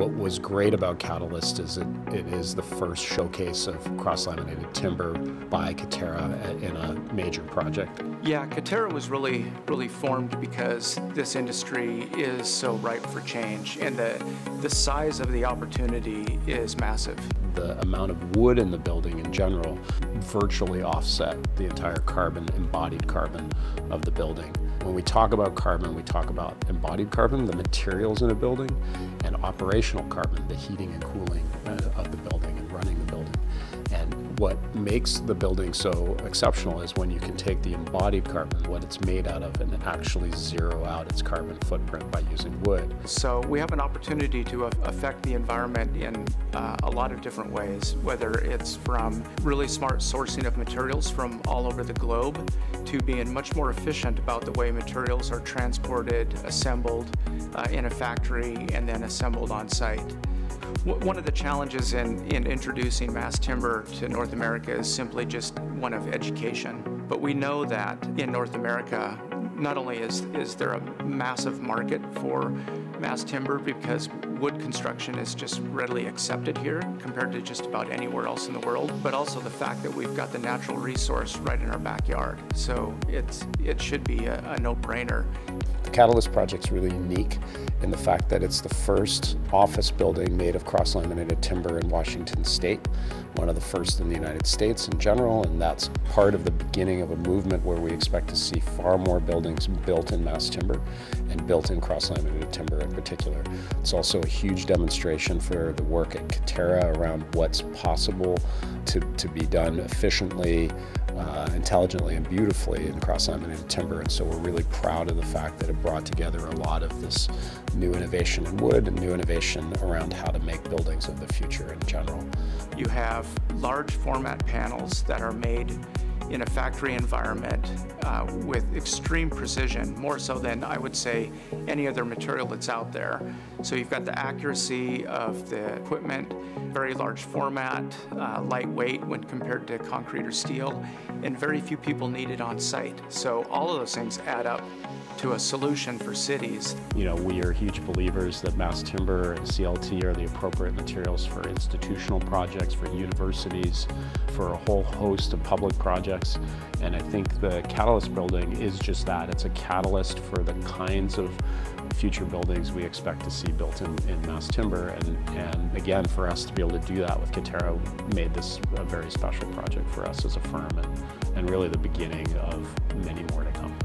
What was great about Catalyst is it is the first showcase of cross-laminated timber by Katerra in a major project. Yeah, Katerra was really formed because this industry is so ripe for change, and the size of the opportunity is massive. The amount of wood in the building in general virtually offset the entire carbon, embodied carbon of the building. When we talk about carbon, we talk about embodied carbon, the materials in a building, and operational carbon, the heating and cooling of the building and running the building. And what makes the building so exceptional is when you can take the embodied carbon, what it's made out of, and actually zero out its carbon footprint by using wood. So we have an opportunity to affect the environment in a lot of different ways, whether it's from really smart sourcing of materials from all over the globe to being much more efficient about the way materials are transported, assembled in a factory, and then assembled on site. One of the challenges in introducing mass timber to North America is simply just one of education. But we know that in North America, not only is there a massive market for mass timber because wood construction is just readily accepted here compared to just about anywhere else in the world, but also the fact that we've got the natural resource right in our backyard. So it should be a no-brainer. The Catalyst project's really unique in the fact that it's the first office building made of cross-laminated timber in Washington State, one of the first in the United States in general, and that's part of the beginning of a movement where we expect to see far more buildings built in mass timber and built in cross-laminated timber in particular. It's also a huge demonstration for the work at Katerra around what's possible to be done efficiently, intelligently, and beautifully in cross-laminated timber, and so we're really proud of the fact that it brought together a lot of this new innovation in wood and new innovation around how to make buildings of the future in general. You have large format panels that are made in a factory environment with extreme precision, more so than I would say any other material that's out there. So you've got the accuracy of the equipment, very large format, lightweight when compared to concrete or steel, and very few people needed on site. So all of those things add up to a solution for cities. You know, we are huge believers that mass timber and CLT are the appropriate materials for institutional projects, for universities, for a whole host of public projects. And I think the Catalyst building is just that. It's a catalyst for the kinds of future buildings we expect to see built in mass timber. And again, for us to be able to do that with Katerra made this a very special project for us as a firm and really the beginning of many more to come.